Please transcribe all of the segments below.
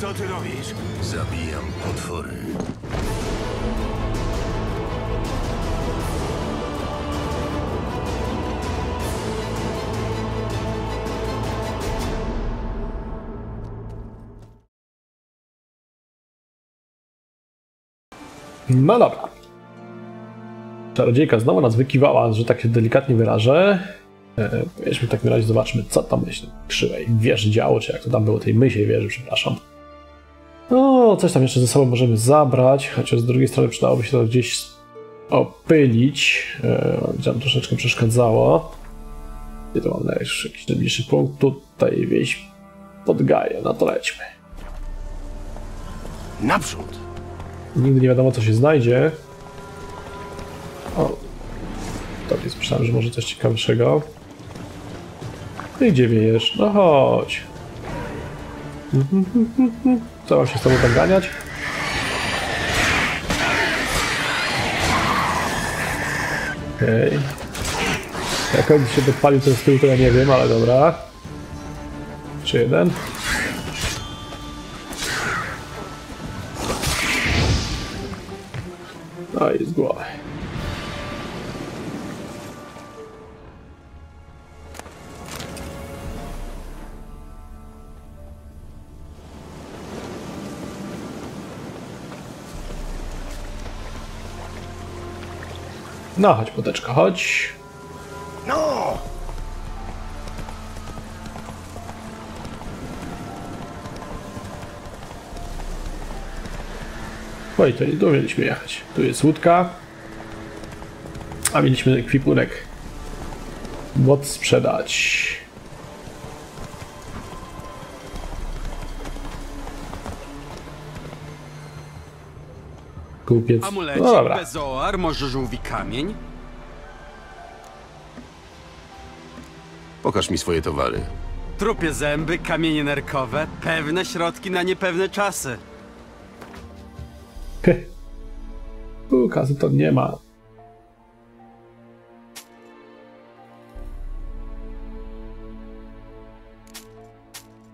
Co ty robisz? Zabijam potwory. No dobra. Czarodziejka znowu nas wykiwała, że tak się delikatnie wyrażę. W takim razie zobaczmy, co tam myśli krzywej wieży działo, czy jak to tam było, tej mysiej wieży, przepraszam. No, coś tam jeszcze ze sobą możemy zabrać, chociaż z drugiej strony przydałoby się to gdzieś opylić. Gdzie nam troszeczkę przeszkadzało. Gdzie to mam najbliższy, jakiś najbliższy punkt? Tutaj wieś pod Gaję, no to lećmy. Naprzód! Nigdy nie wiadomo, co się znajdzie. O, tak jest, myślałem, że może coś ciekawszego. Ty gdzie wiejesz? No chodź. Co mam się z tobą tak ganiać? Okej. Okay. Jak on się podpalił ten z tyłu, to ja nie wiem, ale dobra. Czy jeden? No i z głowy. No, chodź, poteczka, chodź. No! Oj, to nie tu mieliśmy jechać. Tu jest łódka. A mieliśmy ekwipunek. Moc sprzedać. Kupiec. No dobra. Bez oar, może żółwi kamień? Pokaż mi swoje towary. Trupie zęby, kamienie nerkowe, pewne środki na niepewne czasy. Tu kasy to nie ma.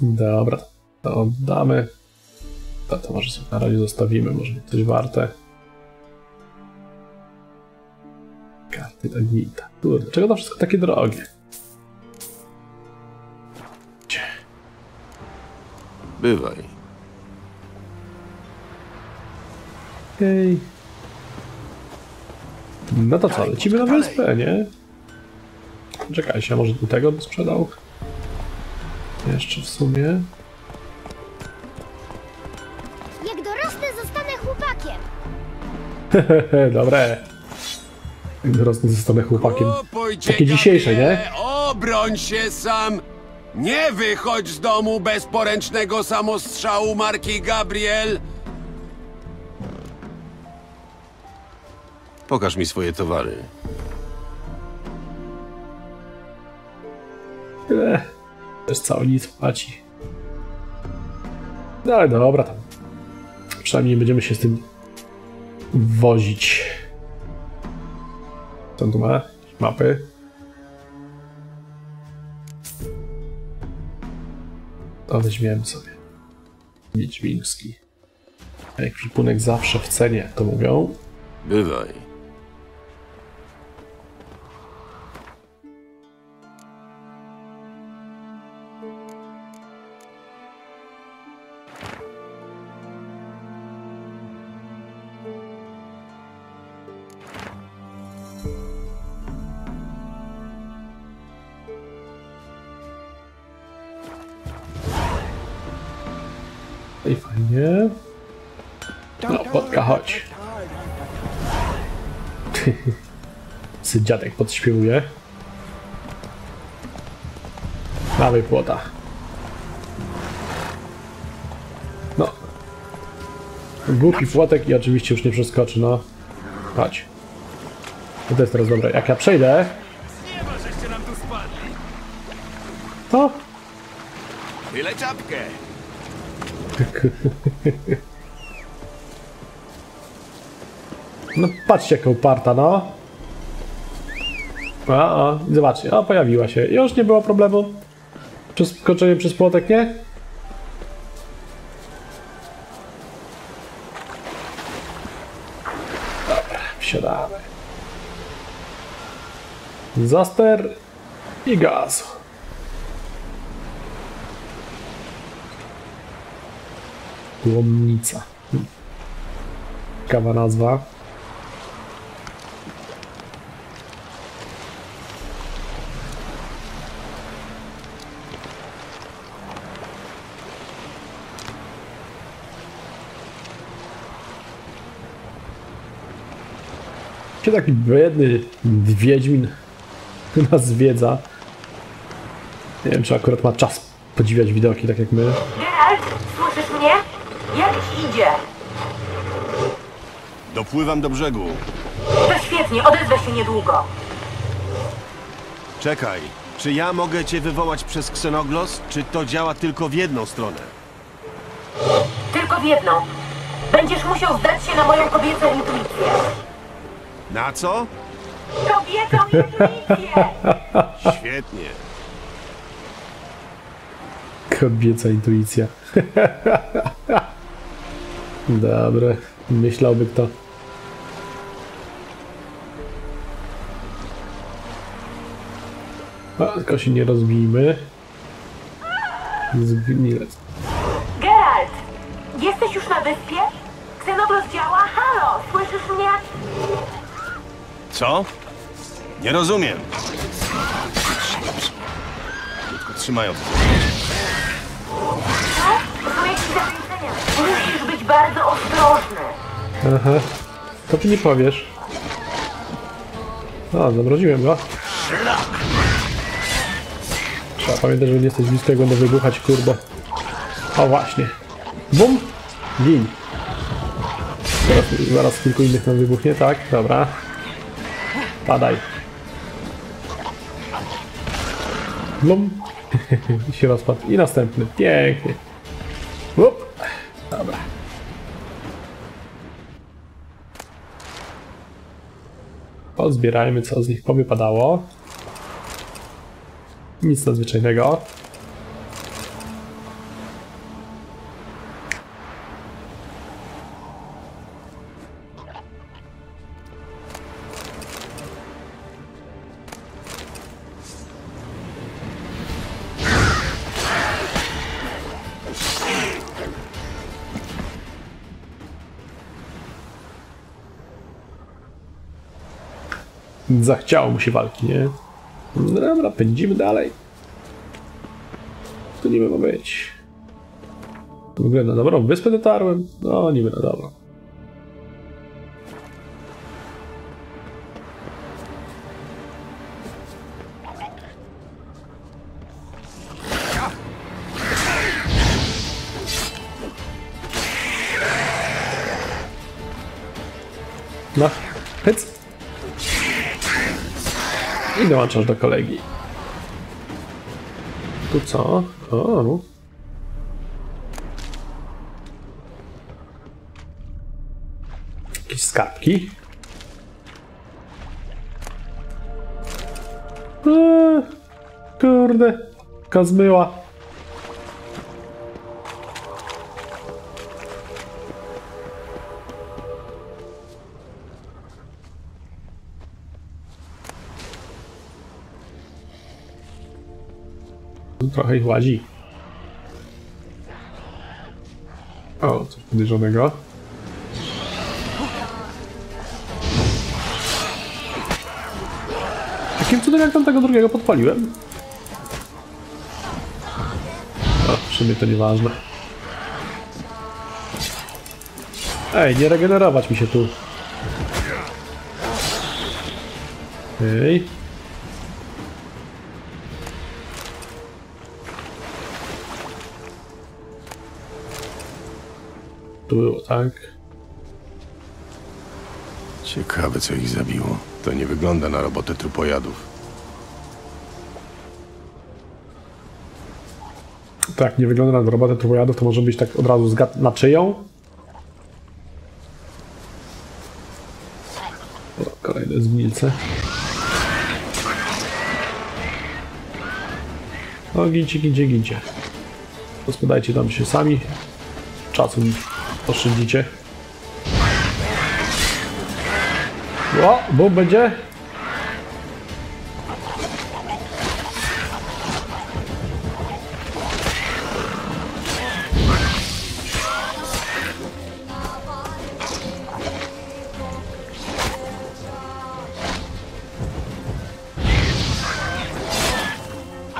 Dobra, to oddamy. To może sobie na razie zostawimy, może być coś warte. Karty do Gita. Dlaczego to wszystko takie drogie? Bywaj. Okej. No to co, lecimy na wyspę, nie? Czekaj się, może do tego by sprzedał? Jeszcze w sumie. Hehehe, dobre. Dorosnę zostanę chłopakiem. Takie dzisiejsze, nie? Obroń się sam! Nie wychodź z domu bez poręcznego samostrzału marki Gabriel! Pokaż mi swoje towary. Też cały nic płaci. No ale dobra tam. Przynajmniej nie będziemy się z tym wozić. Co tu ma? Mapy. To weźmiemy sobie. Wiedźmiński. Ekwipunek zawsze w cenie, jak to mówią. Bywaj. I fajnie. No, podka, chodź. Dziadek podśpiewuje. Dawaj płota. No. Głupi płotek i oczywiście już nie przeskoczy, no. Chodź. To jest teraz dobre. Jak ja przejdę... To? Byle czapkę. No patrzcie jaka uparta, no. O, zobaczcie, o, pojawiła się. Już nie było problemu. Przeskoczenie przez płotek, nie? Wsiadamy. Za ster i gaz. Łomnica. Ciekawa nazwa. Taki biedny Wiedźmin nas zwiedza. Nie wiem, czy akurat ma czas podziwiać widoki, tak jak my. Geralt, słyszysz mnie? Jak idzie? Dopływam do brzegu. To świetnie, odezwę się niedługo. Czekaj, czy ja mogę cię wywołać przez ksenoglos, czy to działa tylko w jedną stronę? Tylko w jedną. Będziesz musiał zdać się na moją kobiecą intuicję. Na co? Kobietą intuicję! Świetnie. Kobieca intuicja. Dobre. Myślałby kto. A, tylko się nie rozbijmy. Geralt! Jesteś już na wyspie? Ksenoglos działa? Halo! Słyszysz mnie? Co? Nie rozumiem. Tylko trzymają. Musisz być bardzo ostrożny. Aha. To ty nie powiesz. A, zamroziłem go. Trzeba pamiętać, że nie jesteś blisko, jak będę wybuchać, kurbo. O właśnie. Bum! Gin. Zaraz kilku innych nam wybuchnie, tak? Dobra. Padaj. Blum. I się rozpadł. I następny. Pięknie. Up. Dobra. Pozbierajmy, co z nich powypadało. Nic nadzwyczajnego. Zachciało mu się walki, nie? Dobra, pędzimy dalej. Tu nie ma być. W ogóle na dobrą wyspę dotarłem. No, niby na dobrą. No, hyc. I dołączasz do kolegi. Tu co? O. Jakieś skarbki. Kurde, kazmyła. Trochę ich łazi. O, coś podejrzanego. Jakim cudem jak tam tego drugiego podpaliłem? O, przy mnie to nieważne. Ej, nie regenerować mi się tu. Ej. To było tak. Ciekawe, co ich zabiło. To nie wygląda na robotę trupojadów. Tak, nie wygląda na robotę trupojadów, to może być tak od razu zgad na czyją. O, kolejne zgnilce. No, gincie. Rozpadajcie tam się sami. Czasu mi oszczędzicie. O, bum będzie.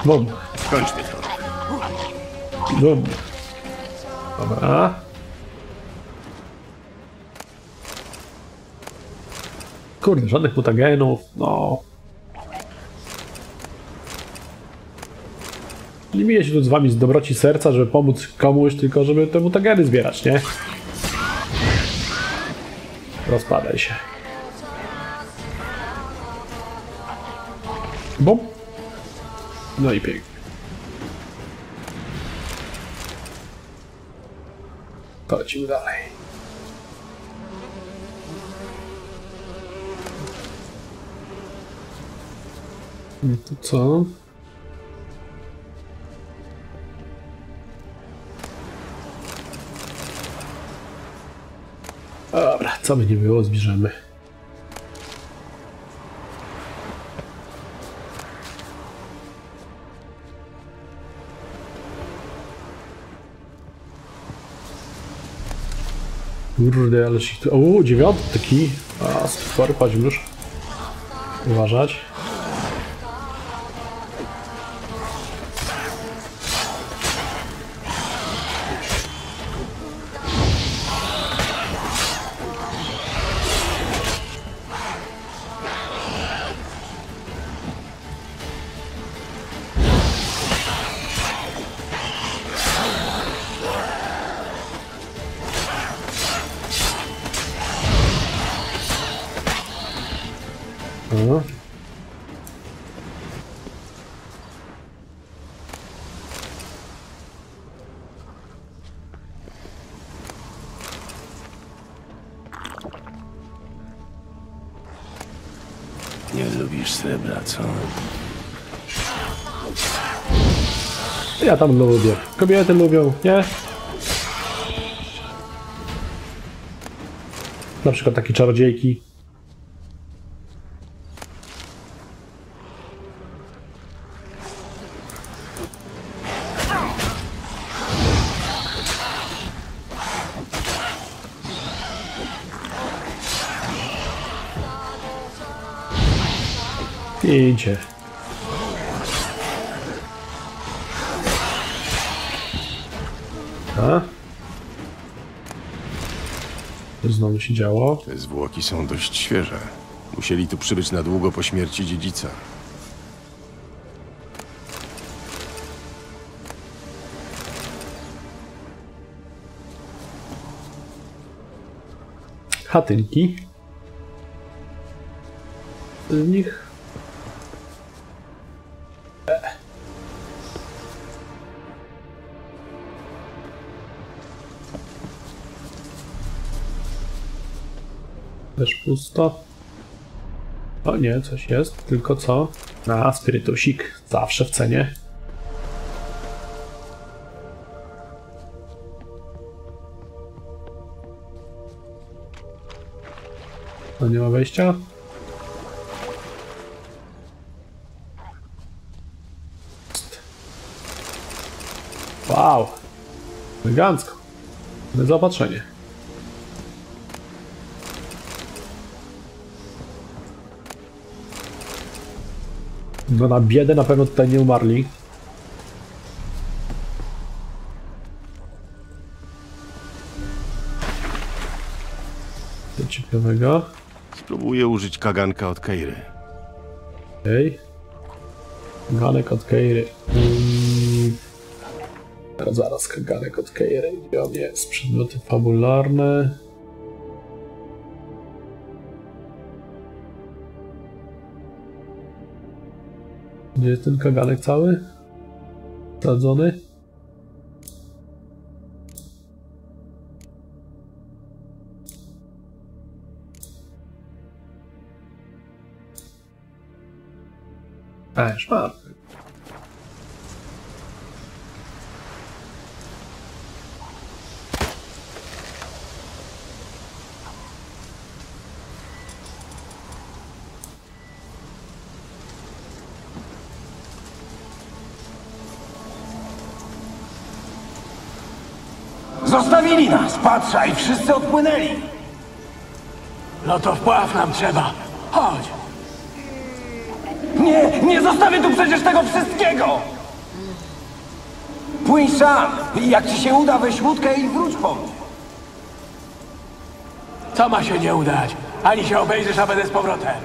Bum. Skończmy to. Bum. Dobra. Kurde, żadnych mutagenów, no. Nie miję się tu z wami z dobroci serca, żeby pomóc komuś, tylko żeby te mutageny zbierać, nie? Rozpadaj się. Bum. No i pięknie. To lecimy dalej. No to co? Dobra, co by nie było, zbierzemy. Kurde, ale się tu... Uuu, dziewiątki! A, stwory, chodź już. Uważać. Nie lubisz srebra, co? Ja tam lubię. Kobiety lubią, nie? Na przykład takie czarodziejki. Idzie. A? To znowu się działo. Te zwłoki są dość świeże. Musieli tu przybyć na długo po śmierci dziedzica. Chatynki. Z nich... Też pusto. O nie, coś jest, tylko co? Na spirytusik, zawsze w cenie. No nie ma wejścia? Wow! Elegancko. Bez zaopatrzenie. No na biedę na pewno tutaj nie umarli. Co ciekawego? Spróbuję użyć kaganka od Keiry. Okej. Okay. Kaganek od Keiry. Zaraz kaganek od Keiry. Gdzie on jest? Przedmioty fabularne. Gdzie jest ten kaganek cały? Sadzony? A, już mam. Zostawili nas, patrzaj, wszyscy odpłynęli. No to wpław nam trzeba. Chodź. Nie, nie zostawię tu przecież tego wszystkiego. Płyń sam. Jak ci się uda, weź łódkę i wróć po mnie. Co ma się nie udać? Ani się obejrzysz, a będę z powrotem.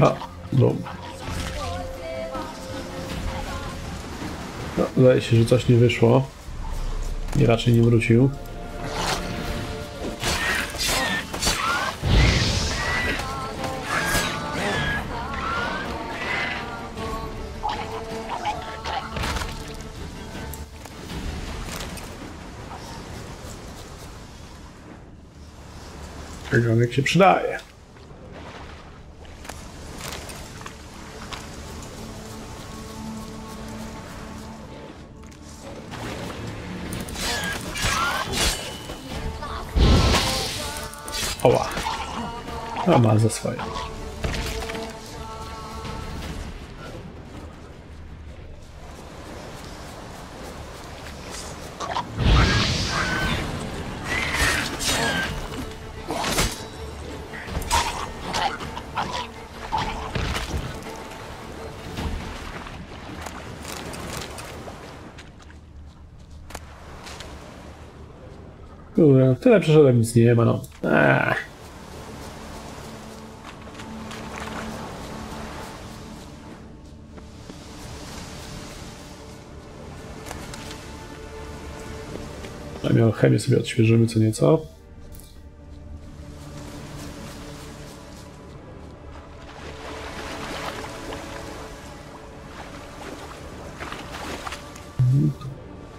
A, dobra. No, wydaje się, że coś nie wyszło. I raczej nie wrócił. Katrionek się przydaje. Oła. A ma za swoje. Kurde, tyle przeszedłem, nic nie ma, no. Chemię sobie odświeżymy co nieco.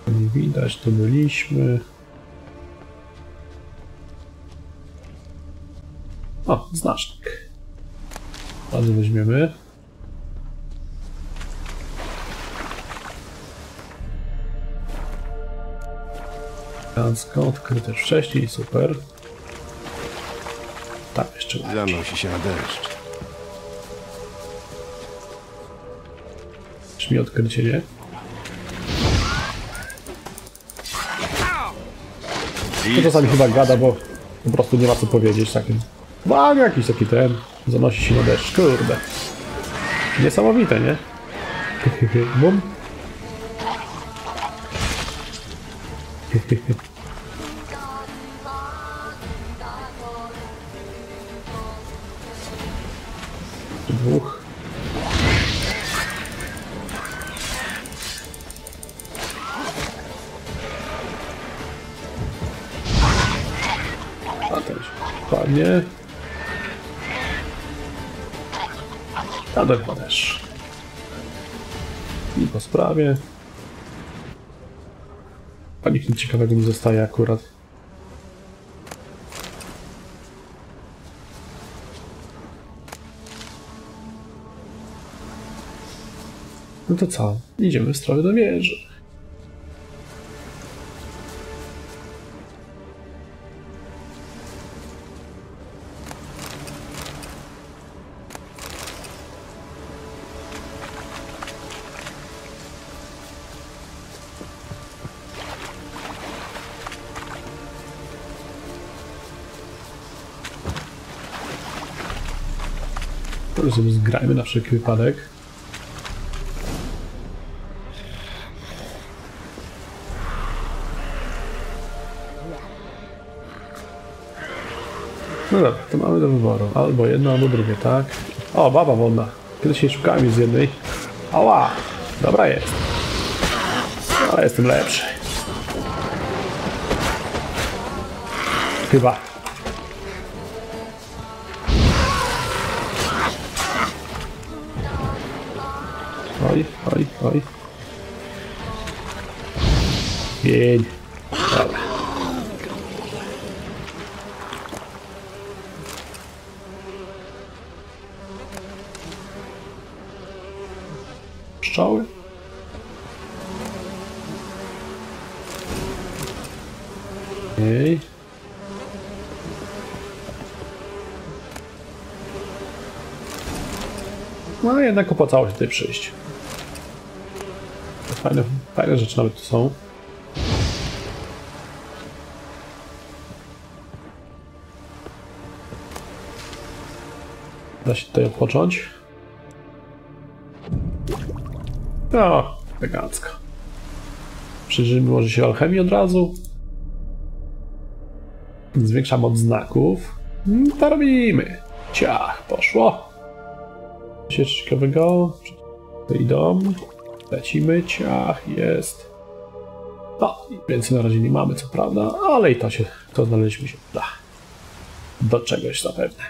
Tu nie widać, to byliśmy. O, znacznik. Bardzo weźmiemy. Odkryte wcześniej, super. Tak, jeszcze ładnie. Zanosi się na deszcz. Czy mi odkrycie, nie? To czasami chyba gada, bo po prostu nie ma co powiedzieć takim. Mam jakiś taki ten. Zanosi się na deszcz, kurde. Niesamowite, nie? Bum. Dwóch. A ten się padnie. A ten też. I po sprawie. A nic ciekawego mi zostaje akurat. No to co? Idziemy w stronę do wieży. Sobie zgrajmy na wszelki wypadek. No dobra, to mamy do wyboru. Albo jedno, albo drugie, tak? O, baba wodna. Kiedyś jej szukałem z jednej. Ała! Dobra jest. Ale jestem lepszy. Chyba. Oj, oj, oj. Pięć. Dobra. Pszczoły? Ej. No jednak opłacało się tutaj przyjść. Fajne rzeczy nawet tu są. Da się tutaj odpocząć. O, elegancka. Przyjrzyjmy może się alchemii od razu. Zwiększa moc znaków. To robimy. Ciach, poszło. Coś ciekawego. Idą. Lecimy, ciach, jest. No, więcej na razie nie mamy, co prawda, ale i to znaleźliśmy się da. Do czegoś zapewne.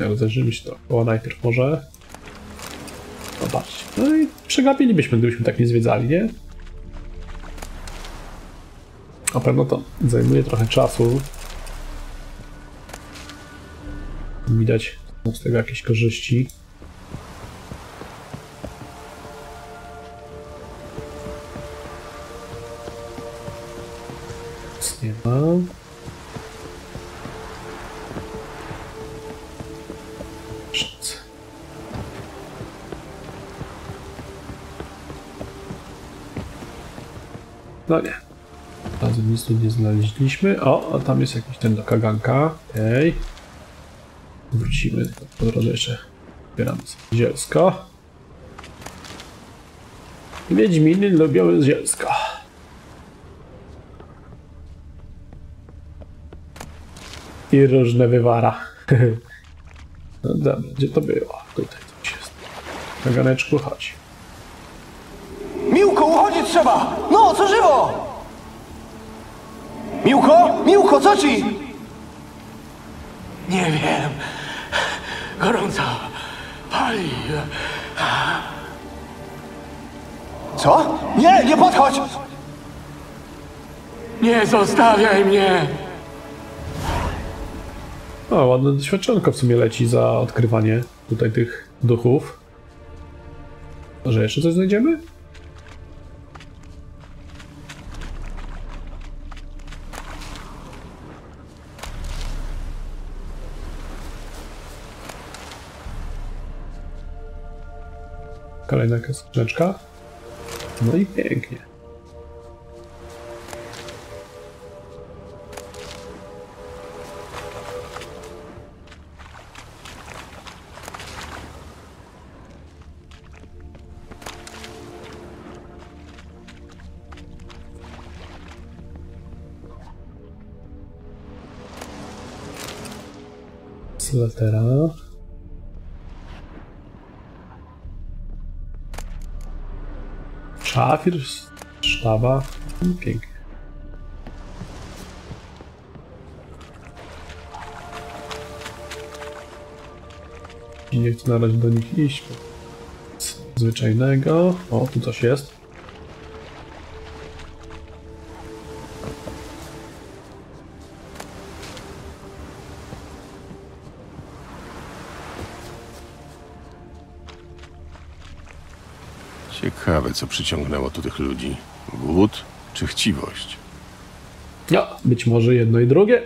Rozejrzymy się dookoła najpierw może. Zobaczcie. No i przegapilibyśmy, gdybyśmy tak nie zwiedzali, nie? Na pewno to zajmuje trochę czasu. Widać z tego jakieś korzyści. Nic nie ma. No nie. Razem nic tu nie znaleźliśmy. O, a tam jest jakiś ten do kaganka. Okej. Wrócimy po drodze jeszcze. Zbieramy sobie zielsko. Wiedźminy lubią zielsko. I różne wywara. No dobra, gdzie to było? Tutaj coś jest. Kaganeczku, chodź. Miłko, uchodzić trzeba! No, co żywo! Miłko? Miłko, co ci? Nie wiem. Gorąco. Pali. Co? Nie, nie podchodź! Nie zostawiaj mnie! O, ładne doświadczonko w sumie leci za odkrywanie tutaj tych duchów. Może jeszcze coś znajdziemy? Kolejna jakaś skrzyneczka. No i pięknie. Slatera. Szafir, sztaba, pięknie. I nie chcę na razie do nich iść. Nic zwyczajnego. O, tu coś jest. Ciekawe, co przyciągnęło tu tych ludzi. Głód czy chciwość? No, być może jedno i drugie.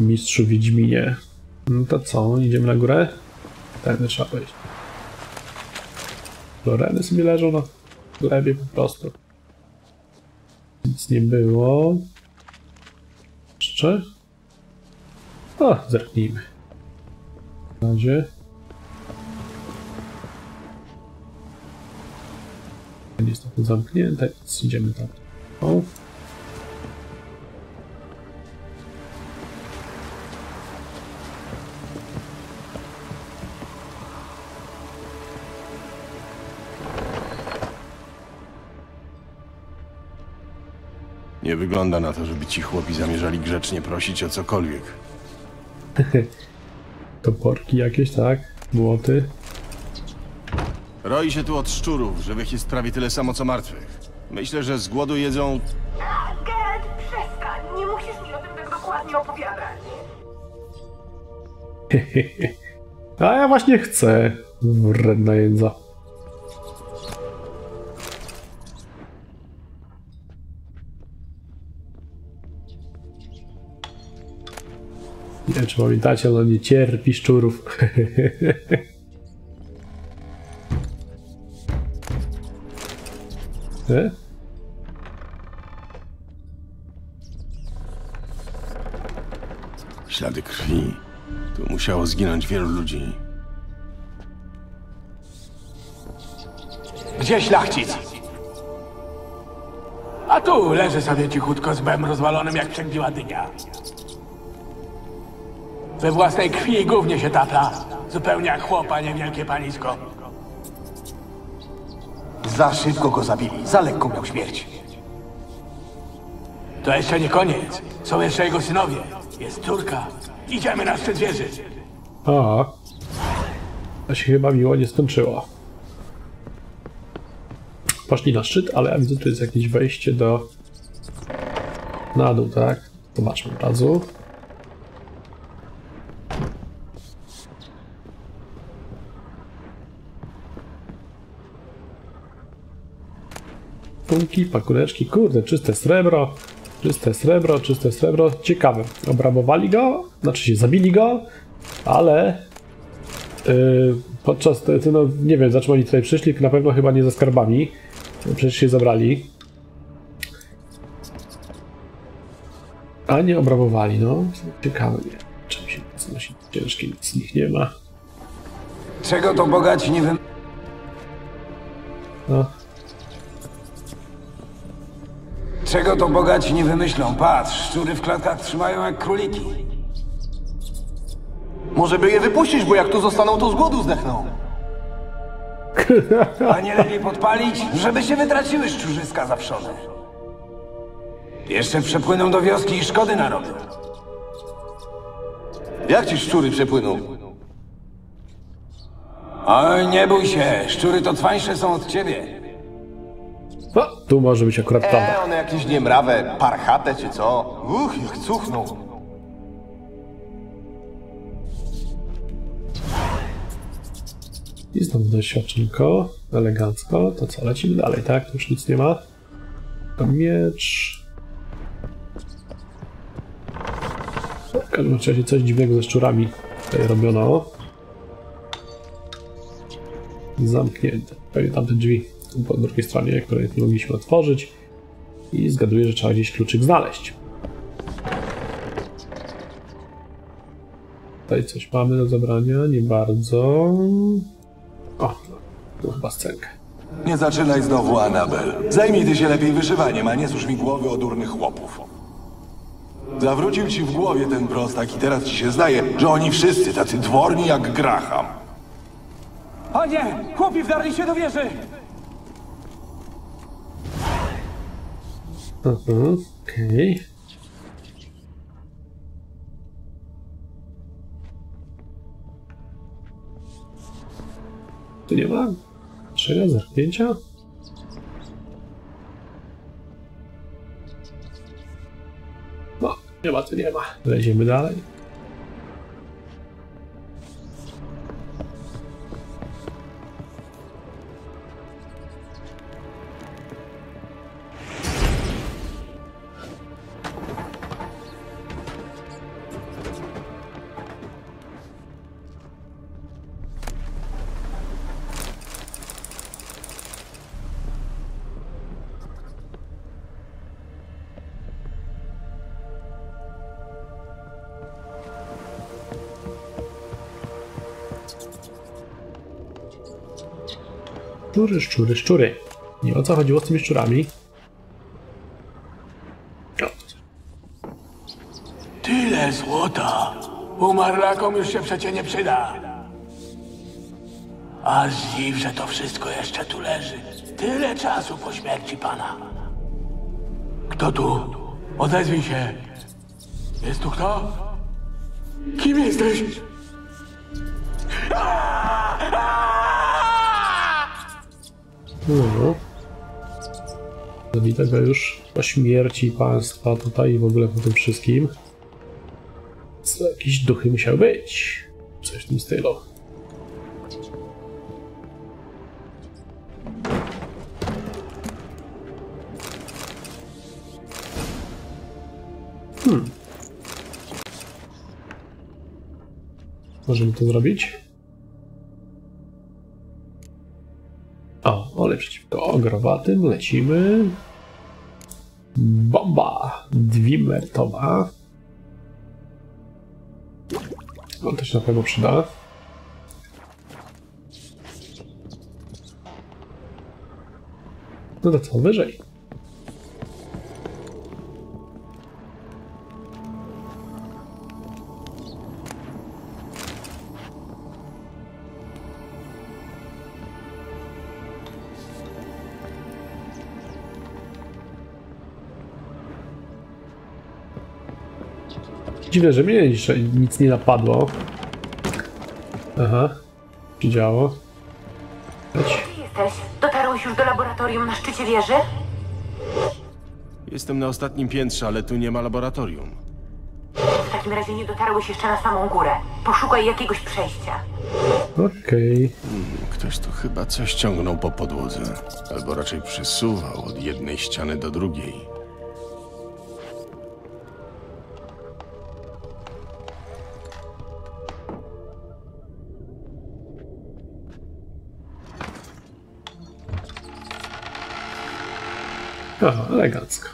Mistrzu Wiedźminie. No to co, idziemy na górę? Tędy trzeba wejść. Loreny sobie leżą na glebie po prostu. Nic nie było. Jeszcze? O, zerknijmy. Na razie. Jest to zamknięte, więc idziemy tam. O. Nie wygląda na to, żeby ci chłopi zamierzali grzecznie prosić o cokolwiek. Toporki jakieś, tak? Młoty. Roi się tu od szczurów, żywych jest prawie tyle samo co martwych. Myślę, że z głodu jedzą... Geralt, przestań! Nie musisz mi o tym tak dokładnie opowiadać. A ja właśnie chcę. Wredna jędza. Nie wiem, czy pamiętacie, ona nie cierpi szczurów. Ślady krwi. Tu musiało zginąć wielu ludzi. Gdzie szlachcic? A tu leży sobie cichutko z bem rozwalonym jak przebiła dynia. We własnej krwi i gównie się tapla. Zupełnie jak chłopa, niewielkie panisko. Za szybko go zabili, za lekko miał śmierć. To jeszcze nie koniec. Są jeszcze jego synowie. Jest córka. Idziemy na szczyt wieży. A. To się chyba miło nie skończyło. Poszli na szczyt, ale ja widzę, tu jest jakieś wejście do... na dół, tak? Zobaczmy od razu. Punki, pakuneczki, kurde, czyste srebro. Czyste srebro, czyste srebro. Ciekawe, obrabowali go, znaczy się zabili go, ale podczas tego, no nie wiem, za czym oni tutaj przyszli, na pewno chyba nie za skarbami. Przecież się zabrali. A nie obrabowali, no. Ciekawe, nie. Czym się znosi ciężkie, nic z nich nie ma. Czego to bogaci nie wiem. No. Czego to bogaci nie wymyślą? Patrz, szczury w klatkach trzymają jak króliki. Może by je wypuścić, bo jak tu zostaną, to z głodu zdechną. A nie lepiej podpalić, żeby się wytraciły szczurzyska zawszone. Jeszcze przepłyną do wioski i szkody narobią. Jak ci szczury przepłyną? Oj, nie bój się, szczury to cwańsze są od ciebie. No, tu może być akurat prawda. One jakieś niemrawe, parchate czy co? Uch, jak cuchną. I znowu doświadczynko, elegancko. To co, lecimy dalej, tak? Tu już nic nie ma. Miecz. W każdym razie coś dziwnego ze szczurami tutaj robiono. Zamknięte. Pewnie tamte drzwi. Po drugiej stronie, której nie mogliśmy otworzyć, i zgaduję, że trzeba gdzieś kluczyk znaleźć. Tutaj coś mamy do zabrania, nie bardzo. O, tu chyba scenkę. Nie zaczynaj znowu, Annabel. Zajmij ty się lepiej wyszywaniem, a nie służ mi głowy o durnych chłopów. Zawrócił ci w głowie ten prostak i teraz ci się zdaje, że oni wszyscy tacy dworni jak Graham. Panie, chłopi wdarli się do wieży! Okej. Tu nie ma czego zerknięcia? No, nie ma, tu nie ma. Leziemy dalej. Szczury, szczury, szczury. Nie o co chodziło z tymi szczurami? O. Tyle złota! Umarlakom już się przecie nie przyda. A zdziw, że to wszystko jeszcze tu leży. Tyle czasu po śmierci pana. Kto tu? Odezwij się. Jest tu kto? Kim jesteś? No. Zabitego już po śmierci państwa tutaj i w ogóle po tym wszystkim. Co jakieś duchy musiały być. Coś w tym stylu. Możemy to zrobić. O, ale przeciwko ogrowatym lecimy. Bomba dwimertowa. No to się na pewno przyda. No to co, wyżej. Dziwne, że mnie jeszcze nic nie napadło. Aha, się działo. Gdzie jesteś? Dotarłeś już do laboratorium na szczycie wieży? Jestem na ostatnim piętrze, ale tu nie ma laboratorium. W takim razie nie dotarłeś jeszcze na samą górę. Poszukaj jakiegoś przejścia. Okej. Ktoś tu chyba coś ciągnął po podłodze. Albo raczej przesuwał od jednej ściany do drugiej. Aha, elegancko.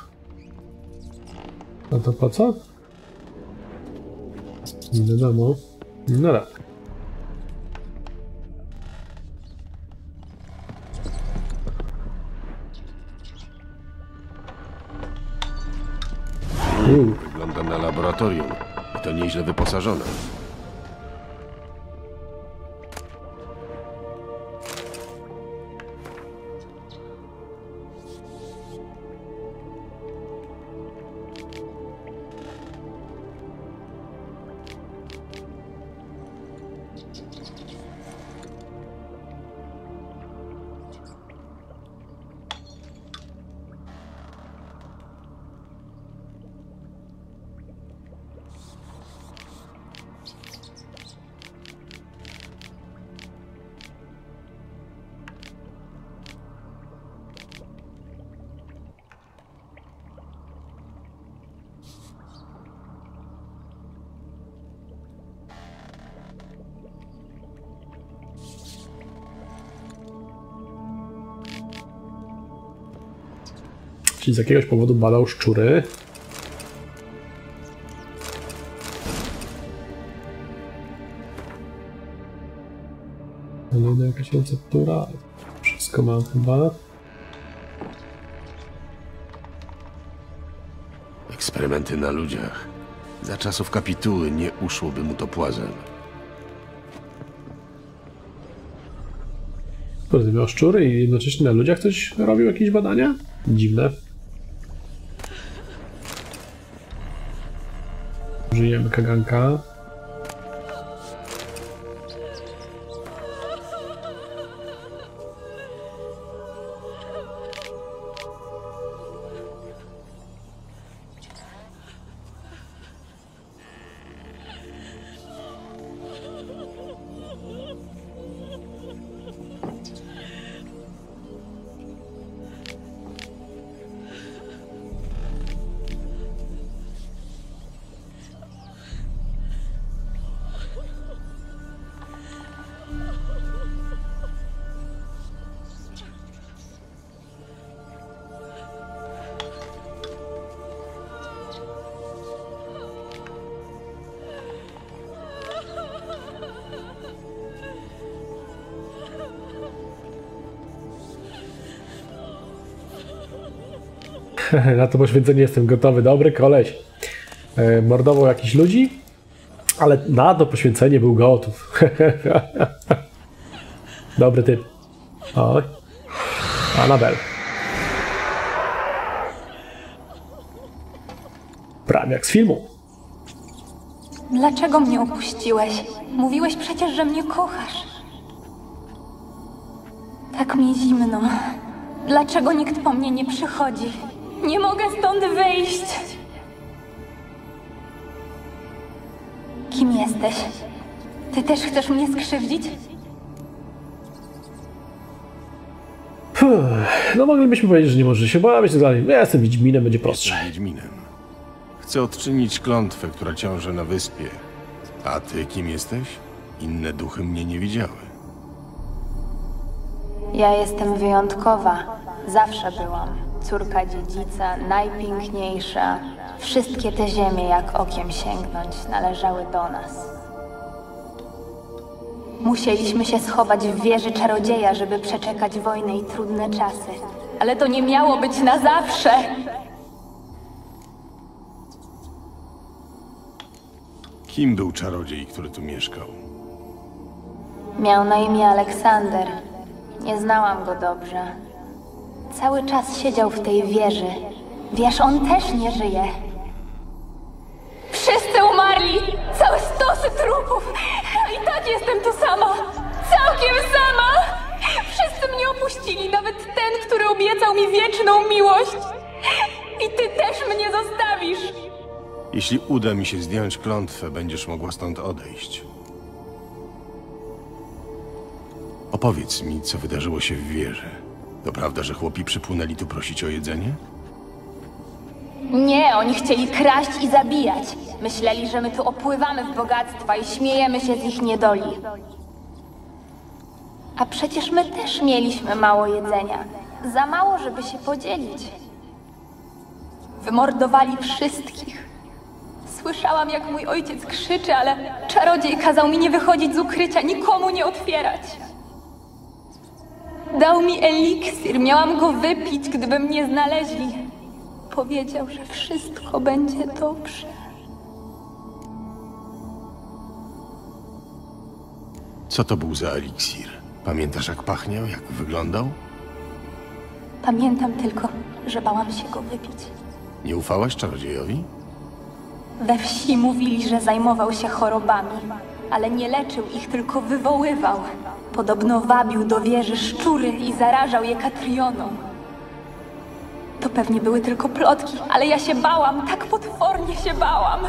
A to po co? Nie wiadomo. No tak. Wygląda na laboratorium. I to nieźle wyposażone. Z jakiegoś powodu badał szczury. Ale jakaś receptura. Wszystko mam chyba. Eksperymenty na ludziach. Za czasów kapituły nie uszłoby mu to płazem. Miał szczury i jednocześnie na ludziach coś robił, jakieś badania? Dziwne. Użyjemy kaganka. Na to poświęcenie jestem gotowy. Dobry koleś. Mordował jakichś ludzi, ale na to poświęcenie był gotów. Dobry typ. Oj. Annabel. Prawie jak z filmu. Dlaczego mnie opuściłeś? Mówiłeś przecież, że mnie kochasz. Tak mi zimno. Dlaczego nikt po mnie nie przychodzi? Nie mogę stąd wyjść! Kim jesteś? Ty też chcesz mnie skrzywdzić? No moglibyśmy powiedzieć, że nie możesz się bawić, tak dalej. Ja jestem Wiedźminem, będzie prostsze. Jestem Wiedźminem. Chcę odczynić klątwę, która ciąży na wyspie. A ty kim jesteś? Inne duchy mnie nie widziały. Ja jestem wyjątkowa. Zawsze byłam. Córka dziedzica, najpiękniejsza. Wszystkie te ziemie, jak okiem sięgnąć, należały do nas. Musieliśmy się schować w wieży czarodzieja, żeby przeczekać wojnę i trudne czasy. Ale to nie miało być na zawsze! Kim był czarodziej, który tu mieszkał? Miał na imię Aleksander. Nie znałam go dobrze. Cały czas siedział w tej wieży. Wiesz, on też nie żyje. Wszyscy umarli! Całe stosy trupów! I tak jestem tu sama! Całkiem sama! Wszyscy mnie opuścili, nawet ten, który obiecał mi wieczną miłość! I ty też mnie zostawisz! Jeśli uda mi się zdjąć klątwę, będziesz mogła stąd odejść. Opowiedz mi, co wydarzyło się w wieży. To prawda, że chłopi przypłynęli tu prosić o jedzenie? Nie, oni chcieli kraść i zabijać. Myśleli, że my tu opływamy w bogactwa i śmiejemy się z ich niedoli. A przecież my też mieliśmy mało jedzenia. Za mało, żeby się podzielić. Wymordowali wszystkich. Słyszałam, jak mój ojciec krzyczy, ale czarodziej kazał mi nie wychodzić z ukrycia, nikomu nie otwierać. Dał mi eliksir, miałam go wypić, gdyby mnie znaleźli. Powiedział, że wszystko będzie dobrze. Co to był za eliksir? Pamiętasz, jak pachniał, jak wyglądał? Pamiętam tylko, że bałam się go wypić. Nie ufałaś czarodziejowi? We wsi mówili, że zajmował się chorobami, ale nie leczył ich, tylko wywoływał. Podobno wabił do wieży szczury i zarażał je katrioną. To pewnie były tylko plotki, ale ja się bałam, tak potwornie się bałam.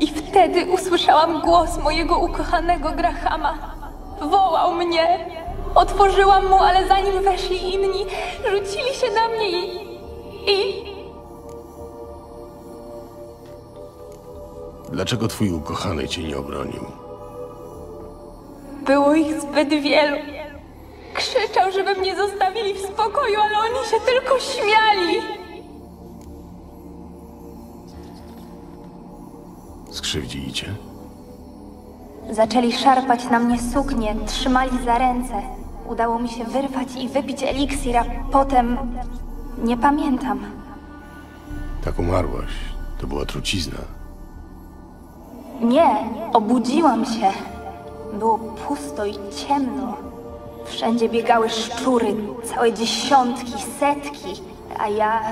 I wtedy usłyszałam głos mojego ukochanego Grahama. Wołał mnie. Otworzyłam mu, ale zanim weszli inni, rzucili się na mnie Dlaczego twój ukochany cię nie obronił? Było ich zbyt wielu. Krzyczał, żeby mnie zostawili w spokoju, ale oni się tylko śmiali. Skrzywdzili cię? Zaczęli szarpać na mnie suknię, trzymali za ręce. Udało mi się wyrwać i wypić eliksir, a potem... nie pamiętam. Tak umarłaś. To była trucizna. Nie, obudziłam się. Było pusto i ciemno. Wszędzie biegały szczury, całe dziesiątki, setki, a ja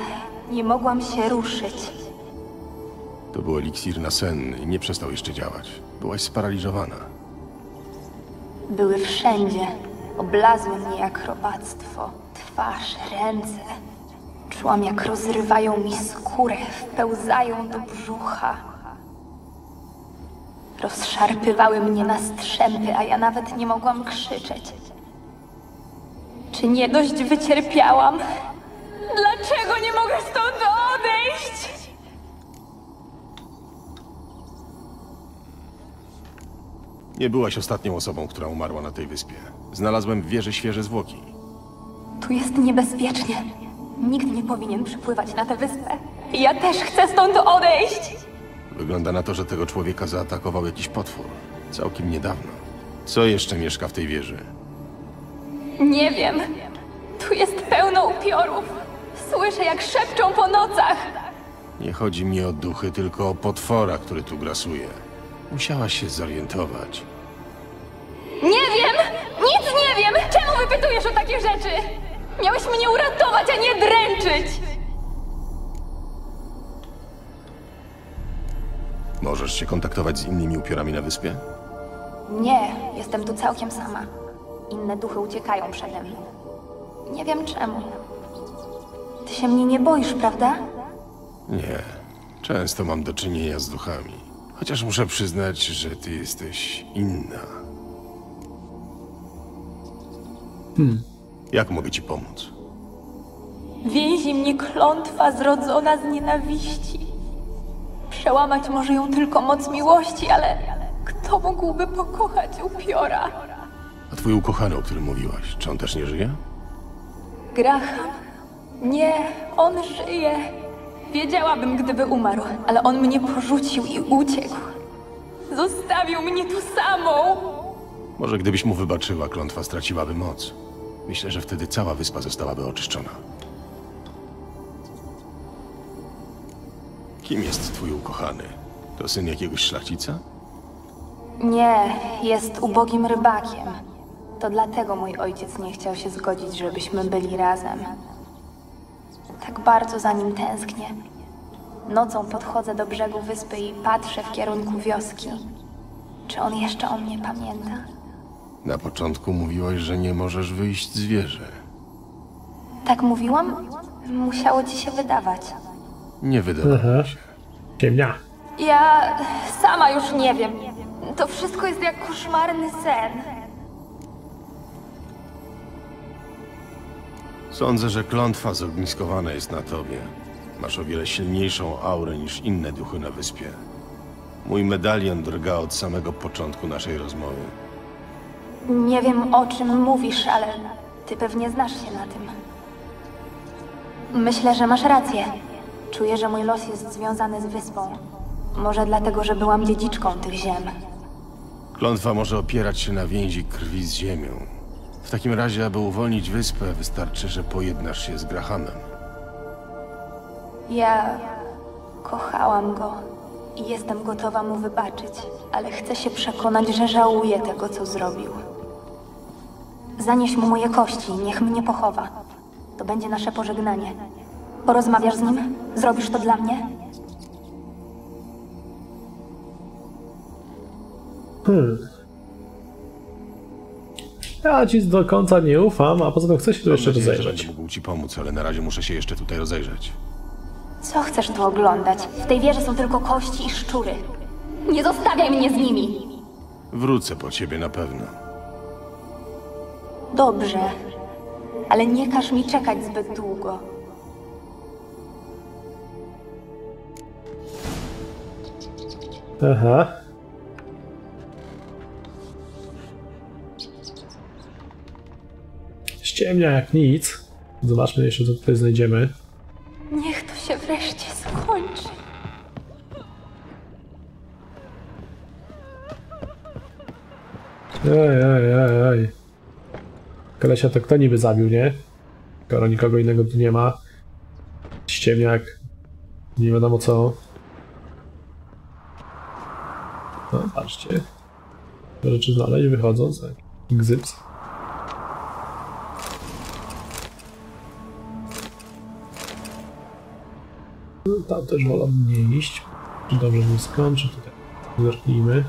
nie mogłam się ruszyć. To był eliksir nasenny i nie przestał jeszcze działać. Byłaś sparaliżowana. Były wszędzie. Oblazły mnie jak robactwo. Twarz, ręce. Czułam, jak rozrywają mi skórę, wpełzają do brzucha. Rozszarpywały mnie na strzępy, a ja nawet nie mogłam krzyczeć. Czy nie dość wycierpiałam? Dlaczego nie mogę stąd odejść? Nie byłaś ostatnią osobą, która umarła na tej wyspie. Znalazłem w wieży świeże zwłoki. Tu jest niebezpiecznie. Nikt nie powinien przypływać na tę wyspę. Ja też chcę stąd odejść! Wygląda na to, że tego człowieka zaatakował jakiś potwór. Całkiem niedawno. Co jeszcze mieszka w tej wieży? Nie wiem. Tu jest pełno upiorów. Słyszę, jak szepczą po nocach. Nie chodzi mi o duchy, tylko o potwora, który tu grasuje. Musiałaś się zorientować. Nie wiem! Nic nie wiem! Czemu wypytujesz o takie rzeczy? Miałeś mnie uratować, a nie dręczyć! Możesz się kontaktować z innymi upiorami na wyspie? Nie, jestem tu całkiem sama. Inne duchy uciekają przede mną. Nie wiem czemu. Ty się mnie nie boisz, prawda? Nie. Często mam do czynienia z duchami. Chociaż muszę przyznać, że ty jesteś inna. Jak mogę ci pomóc? Więzi mnie klątwa zrodzona z nienawiści. Przełamać może ją tylko moc miłości, ale Kto mógłby pokochać upiora? A twój ukochany, o którym mówiłaś, czy on też nie żyje? Graham? Nie, on żyje. Wiedziałabym, gdyby umarł, ale on mnie porzucił i uciekł. Zostawił mnie tu samą. Może gdybyś mu wybaczyła, klątwa straciłaby moc. Myślę, że wtedy cała wyspa zostałaby oczyszczona. Kim jest twój ukochany? To syn jakiegoś szlachcica? Nie, jest ubogim rybakiem. To dlatego mój ojciec nie chciał się zgodzić, żebyśmy byli razem. Tak bardzo za nim tęsknię. Nocą podchodzę do brzegu wyspy i patrzę w kierunku wioski. Czy on jeszcze o mnie pamięta? Na początku mówiłaś, że nie możesz wyjść z wieży. Tak mówiłam? Musiało ci się wydawać. Nie wydawało się. Ciemnia. Ja sama już nie wiem. To wszystko jest jak koszmarny sen. Sądzę, że klątwa zogniskowana jest na tobie. Masz o wiele silniejszą aurę niż inne duchy na wyspie. Mój medalion drga od samego początku naszej rozmowy. Nie wiem, o czym mówisz, ale ty pewnie znasz się na tym. Myślę, że masz rację. Czuję, że mój los jest związany z wyspą. Może dlatego, że byłam dziedziczką tych ziem. Klątwa może opierać się na więzi krwi z ziemią. W takim razie, aby uwolnić wyspę, wystarczy, że pojednasz się z Grahamem. Ja kochałam go i jestem gotowa mu wybaczyć, ale chcę się przekonać, że żałuję tego, co zrobił. Zanieś mu moje kości, niech mnie pochowa. To będzie nasze pożegnanie. Porozmawiasz z nim? Zrobisz to dla mnie? Ja ci do końca nie ufam, a poza tym chcę się tu jeszcze rozejrzeć. Będę mógł ci pomóc, ale na razie muszę się jeszcze tutaj rozejrzeć. Co chcesz tu oglądać? W tej wieży są tylko kości i szczury. Nie zostawiaj mnie z nimi! Wrócę po ciebie na pewno. Dobrze, ale nie każ mi czekać zbyt długo. Aha. Ciemnia jak nic. Zobaczmy jeszcze, co tutaj znajdziemy. Niech to się wreszcie skończy. Ej. Kolesia to kto niby zabił, nie? Skoro nikogo innego tu nie ma. Ściemniak. Nie wiadomo co. No, patrzcie. Rzeczy znaleźć, wychodząc. Gzyps. Tam też wolę nie iść. Dobrze, że skończę. Tutaj zerknijmy.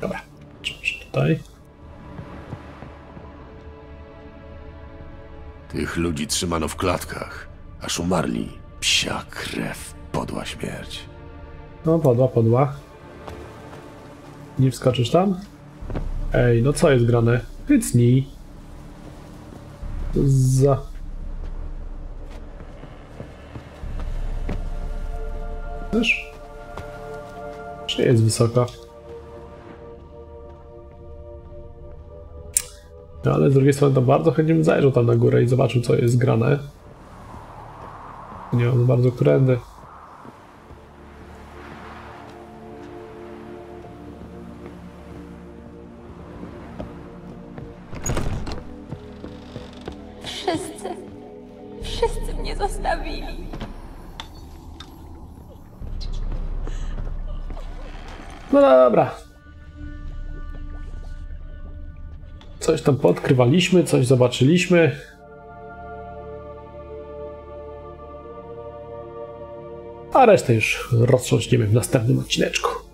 Dobra, patrzmy tutaj. Tych ludzi trzymano w klatkach, aż umarli. Psia krew, podła śmierć. No, podła. Nie wskoczysz tam? Ej, no co jest grane? Pycnij. Za. Też? Czy jest wysoka? No ale z drugiej strony to bardzo chętnie bym zajrzał tam na górę i zobaczył, co jest grane. Nie mam bardzo którędy. Wszyscy mnie zostawili. No dobra. Coś tam podkrywaliśmy, coś zobaczyliśmy. A resztę już roztrząśniemy w następnym odcineczku.